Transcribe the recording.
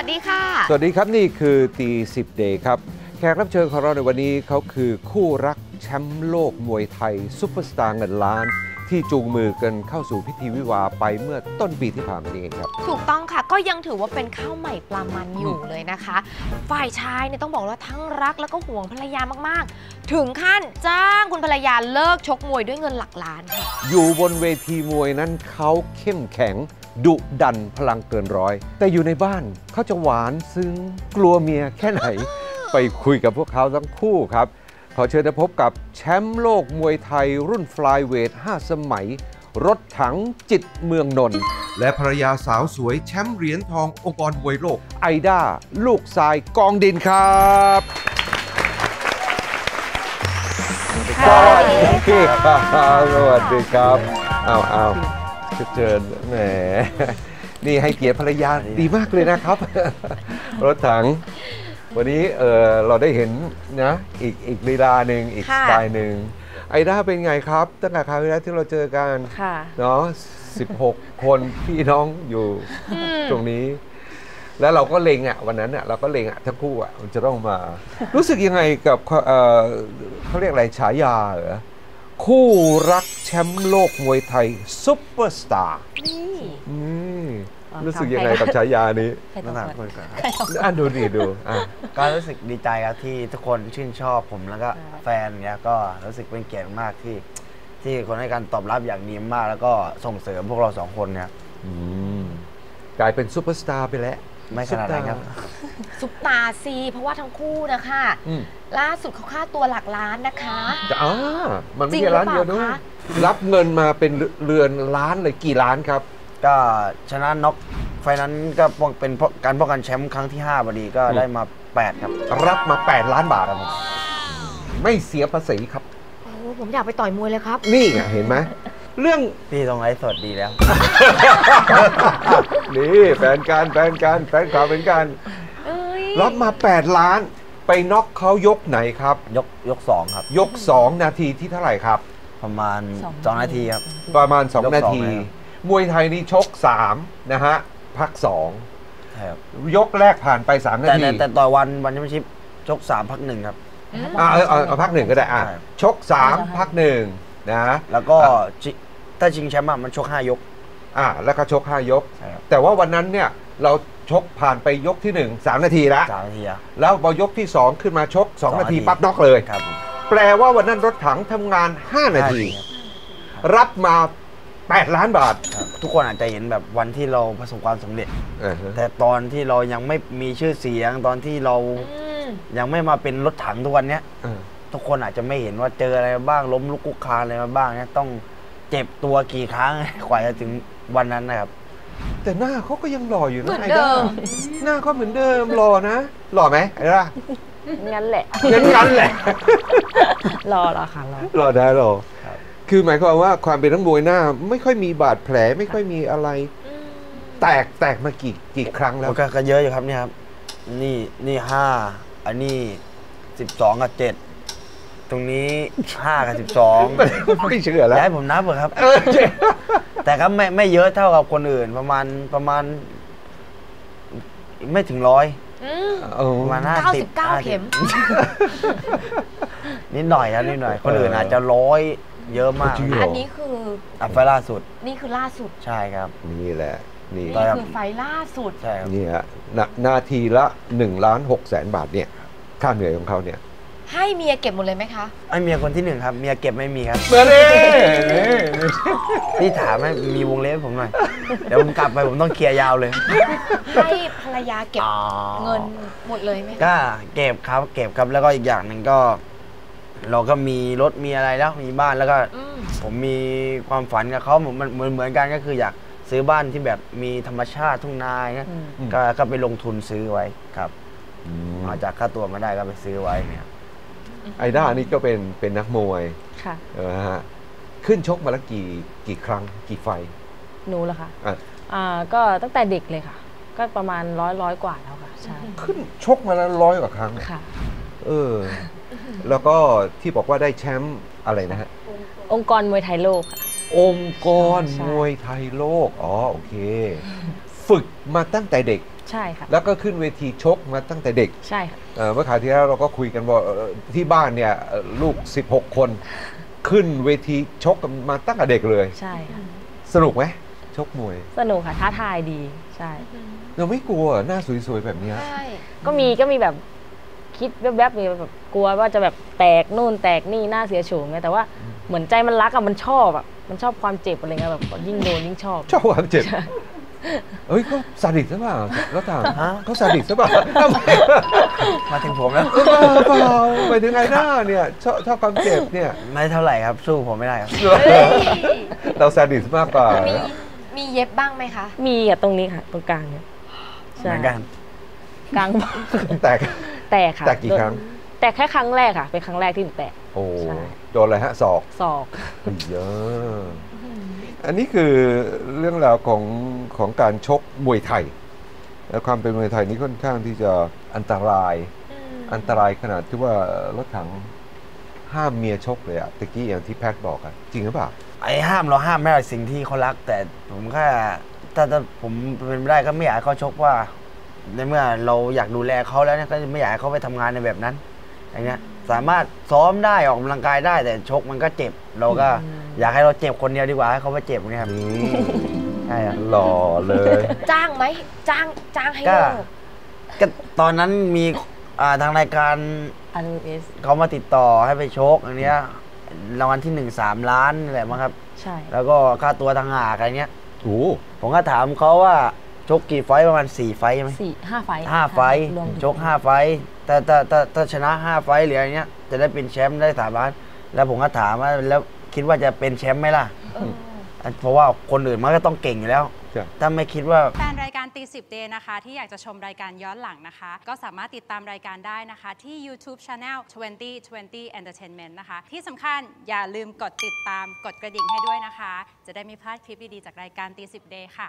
วัสดีค่ะสวัสดีครับนี่คือตีสิบเดย์ครับแขกรับเชิญของเราในวันนี้เขาคือคู่รักแชมป์โลกมวยไทยซุปเปอร์สตาร์เงินล้านที่จูงมือกันเข้าสู่พิธีวิวาไปเมื่อต้นปีที่ผ่านมาเองครับถูกต้องค่ะก็ยังถือว่าเป็นข้าวใหม่ปลามันอยู่เลยนะคะฝ่ายชายเนี่ยต้องบอกว่าทั้งรักแล้วก็ห่วงภรรยามากๆถึงขั้นจ้างคุณภรรยาเลิกชกมวยด้วยเงินหลักล้านอยู่บนเวทีมวยนั้นเขาเข้มแข็งดุดันพลังเกินร้อยแต่อยู่ในบ้านเขาจะหวานซึ้งกลัวเมียแค่ไหนไปคุยกับพวกเขาทั้งคู่ครับขอเชิญพบกับแชมป์โลกมวยไทยรุ่นฟลายเวท5สมัยรถถังจิตเมืองนนท์และภรรยาสาวสวยแชมป์เหรียญทององค์กรมวยโลกไอด้าลูกทรายกองดินครับสวัสดีครับสวัสดีครับเอาเชิญแหมนี่ให้เกียรติภรรยาดีมากเลยนะครับรถถังวันนี้เราได้เห็นนะอีกลีลาหนึ่งอีกสไตล์หนึ่งไอด้าเป็นไงครับตั้งแต่คราวที่แล้วที่เราเจอกันเนาะ16 คนพี่น้องอยู่ตรงนี้แล้วเราก็เล็งอ่ะวันนั้นอ่ะเราก็เล็งอ่ะทั้งคู่อ่ะมันจะต้องมารู้สึกยังไงกับเขาเรียกอะไรฉายาเหรอคู่รักแชมป์โลกมวยไทยซุปเปอร์สตาร์นี่รู้สึกยังไงกับฉายานี้น่ารักคนกันอ่ะดูดิดูก็รู้สึกดีใจครับที่ทุกคนชื่นชอบผมแล้วก็แฟนเนี้ยก็รู้สึกเป็นเกียรติมากที่คนให้การตอบรับอย่างดีมากแล้วก็ส่งเสริมพวกเราสองคนเนี้ยกลายเป็นซุปเปอร์สตาร์ไปแล้วไม่ขนาดนั้นครับซุปตาซีเพราะว่าทั้งคู่นะคะล่าสุดเขาค่าตัวหลักล้านนะคะมันไม่ใช่ล้านเดียวด้วยรับเงินมาเป็นเรือนล้านเลยกี่ล้านครับก็ชนะน็อกไฟนั้นก็เป็นการป้องกันแชมป์ครั้งที่5พอดีก็ได้มา8ครับรับมา8ล้านบาทครับไม่เสียภาษีครับโอ้ผมอยากไปต่อยมวยเลยครับนี่เห็นไหมเรื่องพี่ตรงไลฟ์สดดีแล้วนี่แฟนการเป็นการรับมา8ล้านไปน็อกเขายกไหนครับยก2ครับยก2นาทีที่เท่าไหร่ครับประมาณ2นาทีครับประมาณ2นาทีมวยไทยนี่ชก3นะฮะพัก2ยกแรกผ่านไป3นาทีแต่ต่อวันแชมเปี้ยนชิพชก3พัก1ครับเอาพัก1ก็ได้ชก3พัก1นะแล้วก็ถ้าชิงแชมป์มันชก5ยกแล้วก็ชก5ยกแต่ว่าวันนั้นเนี่ยเราชกผ่านไปยกที่1 3นาทีแล้วแล้วพอยกที่2ขึ้นมาชก2นาทีปั๊บน็อกเลยครับแปลว่าวันนั้นรถถังทำงาน5นาทีรับมา8ล้านบาททุกคนอาจจะเห็นแบบวันที่เราประสบความสำเร็จแต่ตอนที่เรายังไม่มีชื่อเสียงตอนที่เรายังไม่มาเป็นรถถังทุกวันเนี้ยทุกคนอาจจะไม่เห็นว่าเจออะไรบ้างล้มลุกคุกคานอะไรมาบ้างเนี่ยต้องเจ็บตัวกี่ครั้งกว่าจะถึงวันนั้นนะครับแต่หน้าเขาก็ยังหล่ออยู่นะไอ้ด้าหน้าเขาเหมือนเดิมหล่อนะหล่อไหมไอ้ด้างั้นแหละงั้นแหละหล่อค่ะหล่อได้หล่อคือหมายความว่าความเป็นนักมวยหน้าไม่ค่อยมีบาดแผลไม่ค่อยมีอะไรแตกมากี่ครั้งแล้วก็เยอะอยู่ครับเนี่ยครับนี่5อันนี้12กับ7ตรงนี้5กับ12ไม่เชื่อแล้วย้ายผมนับเหรอครับแต่ครับไม่เยอะเท่ากับคนอื่นประมาณไม่ถึง100ประมาณ59เข็มนิดหน่อยคนอื่นอาจจะ100เยอะมากอันนี้คือไฟล่าสุดนี่คือล่าสุดใช่ครับนี่แหละนี่คือไฟล่าสุดใช่ครับนี่ฮะนาทีละ1,600,000 บาทเนี่ยค่าเหนื่อยของเขาเนี่ยให้เมียเก็บหมดเลยไหมคะให้เมียคนที่1ครับเมียเก็บไม่มีครับเบอร์นี่นี่ถามให้มีวงเล็บผมหน่อยเดี๋ยวผมกลับไปผมต้องเคลียร์ยาวเลยให้ภรรยาเก็บเงินหมดเลยไหมก็เก็บครับแล้วก็อีกอย่างหนึ่งก็เราก็มีรถมีอะไรแล้วมีบ้านแล้วก็ผมมีความฝันกับเขามันเหมือนกันก็คืออยากซื้อบ้านที่แบบมีธรรมชาติทุ่งนาเนี่ยก็ไปลงทุนซื้อไว้ครับอาจจะค่าตัวไม่ได้ก็ไปซื้อไว้เนี่ยไอด้านี่ก็เป็นนักมวยค่ะฮะขึ้นชกมาแล้วกี่ครั้งกี่ไฟหนูเหรอคะก็ตั้งแต่เด็กเลยค่ะก็ประมาณร้อยกว่าแล้วค่ะใช่ขึ้นชกมาแล้ว100กว่าครั้งค่ะแล้วก็ที่บอกว่าได้แชมป์อะไรนะฮะองค์กรมวยไทยโลกค่ะองค์กรมวยไทยโลกโอเคฝึกมาตั้งแต่เด็ก ใช่ค่ะแล้วก็ขึ้นเวทีชกมาตั้งแต่เด็กใช่ค่ะเมื่อคราวที่แล้วเราก็คุยกันว่าที่บ้านเนี่ยลูก16คนขึ้นเวทีชกมาตั้งแต่เด็กเลยใช่ค่ะสนุกไหมชกมวยสนุกค่ะท้าทายดีใช่เราไม่กลัวหน้าสวยๆแบบนี้ใช่ก็มีแบบคิดแวบๆมีแบบกลัวว่าจะแบบแตกนู่นแตกนี่หน้าเสียโฉมไงแต่ว่าเหมือนใจมันรักอะมันชอบอะมันชอบความเจ็บอะไรเงี้ยแบบยิ่งโดนยิ่งชอบชอบความเจ็บเฮ้ยเขาซาดิสหรือเปล่าแล้วถามเขาซาดิสหรือเปล่ามาถึงผมแล้วเปล่าไปถึงไงหน้าเนี่ยชอบความเจ็บเนี่ยไม่เท่าไหร่ครับสู้ผมไม่ได้ครับเราซาดิสมากกว่ามีเย็บบ้างไหมคะมีอะตรงนี้ค่ะตรงกลางเนี่ยใช่กลางแตกค่ะแตกกี่ครั้งแตกแค่ครั้งแรกค่ะเป็นครั้งแรกที่หนูแตกโอ้โดนอะไรฮะศอกเยอะอันนี้คือเรื่องราวของการชกมวยไทยและความเป็นมวยไทยนี่ค่อนข้างที่จะอันตรายขนาดที่ว่ารถถังห้ามเมียชกเลยอะตะกี้อย่างที่แพทบอกอะจริงหรือเปล่าไอ้ห้ามเราห้ามไม่ได้สิ่งที่เขารักแต่ผมแค่ถ้าผมเป็นไม่ได้ก็ไม่อยากเขาชกว่าในเมื่อเราอยากดูแลเขาแล้วเนี่ยก็ไม่อยากเขาไปทำงานในแบบนั้นอย่างเงี้ยสามารถซ้อมได้ออกกำลังกายได้แต่ชกมันก็เจ็บเราก็อยากให้เราเจ็บคนเดียวดีกว่าให้เขาไปเจ็บเนี่ยครับใช่หล่อเลยจ้างไหมจ้างให้เราก็ตอนนั้นมีทางรายการเขามาติดต่อให้ไปชกอย่างเงี้ยรางวัลที่13 ล้านอะไรมั้งครับใช่แล้วก็ค่าตัวต่างหากอะไรเงี้ยโอ้ผมก็ถามเขาว่าชกกี่ไฟประมาณ4ไฟใช่ไหม5 ไฟชก5ไฟแต่ชนะ5ไฟหรืออะไรเงี้ยจะได้เป็นแชมป์ได้3 ล้านแล้วผมก็ถามว่าแล้วคิดว่าจะเป็นแชมป์ไหมล่ะเพราะว่าคนอื่นมันก็ต้องเก่งอยู่แล้วถ้าไม่คิดว่าแฟนรายการตี10 Day นะคะที่อยากจะชมรายการย้อนหลังนะคะก็สามารถติดตามรายการได้นะคะที่ YouTube Channel 2020 Entertainment นะคะที่สำคัญอย่าลืมกดติดตามกดกระดิ่งให้ด้วยนะคะจะได้ไม่พลาดคลิปดีๆจากรายการตี10 Day ค่ะ